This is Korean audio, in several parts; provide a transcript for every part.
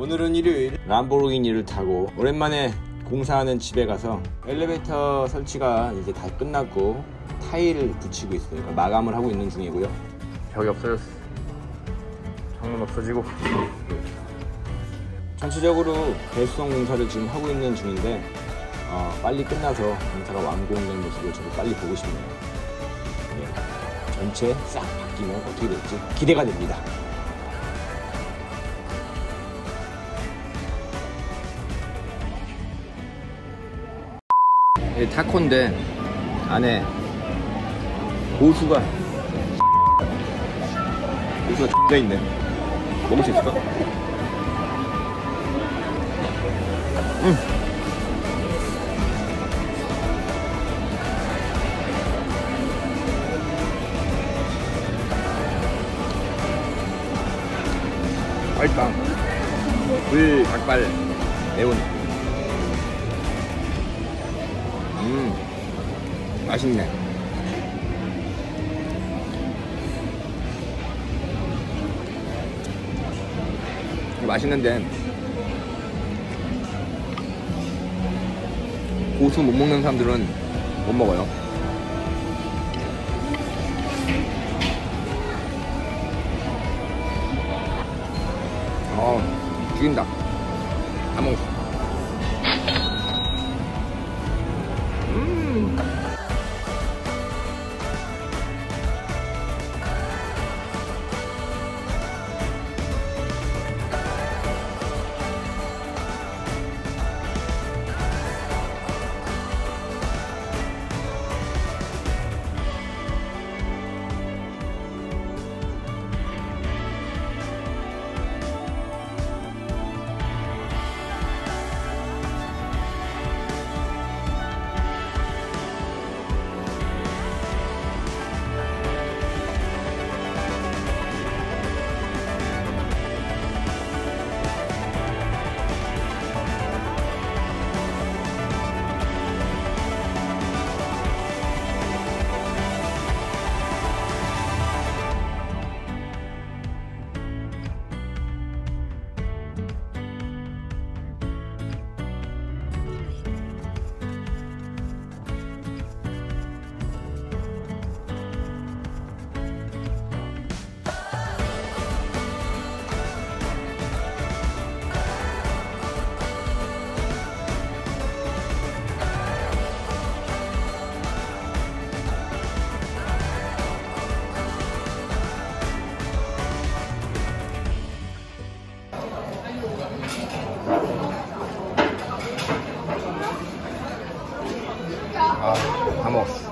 오늘은 일요일, 람보르기니를 타고 오랜만에 공사하는 집에 가서 엘리베이터 설치가 이제 다 끝났고 타일을 붙이고 있어요. 그러니까 마감을 하고 있는 중이고요. 벽이 없어졌어. 창문 없어지고. 전체적으로 배수성 공사를 지금 하고 있는 중인데 빨리 끝나서 공사가 완공된 모습을 저도 빨리 보고 싶네요. 예. 전체 싹 바뀌면 어떻게 될지 기대가 됩니다. 타코인데 안에 고수가 X가 있네. 먹을 수 있을까? 맛있다. 불닭발 매운. 맛있네. 맛있는데 고수 못 먹는 사람들은 못 먹어요. 죽인다. 다 먹었어. 다 먹었어.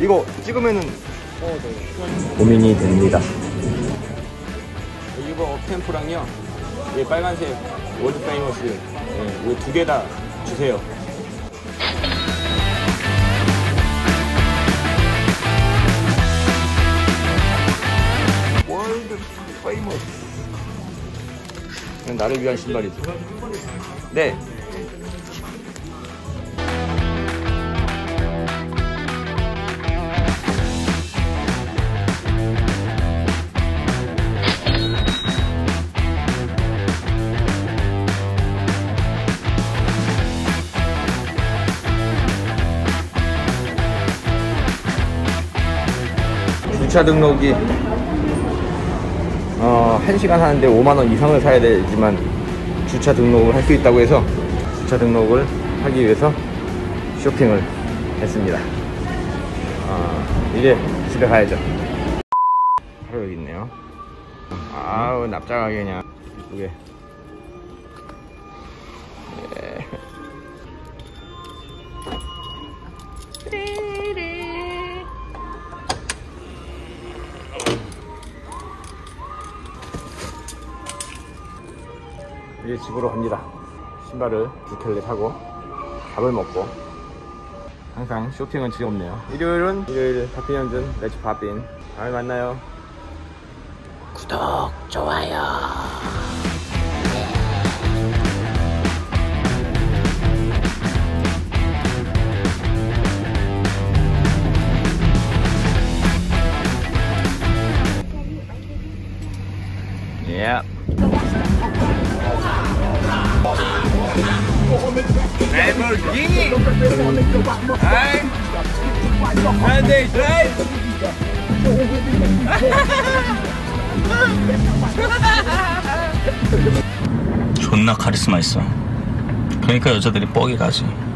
이거 찍으면은 네. 고민이 됩니다. 이거 업템포랑요, 이 빨간색 월드 페이머스, 이 두 개 다 주세요. 월드 페이머스. 이건 나를 위한 신발이지. 네. 주차 등록이 1시간 하는데 5만원 이상을 사야 되지만 주차 등록을 할 수 있다고 해서 주차 등록을 하기 위해서 쇼핑을 했습니다. 이제 집에 가야죠. 바로 여기 있네요. 아우 납작하게 그냥 예쁘게. 이제 집으로 갑니다. 신발을 두 켤레 사고 밥을 먹고. 항상 쇼핑은 즐겁네요. 일요일 팝핀현준 렛츠 팝핀. 다음에 만나요. 구독 좋아요. Yep. Lamborghini. Hey. How they drive? 존나 카리스마 있어. 그러니까 여자들이 뻑이 가지.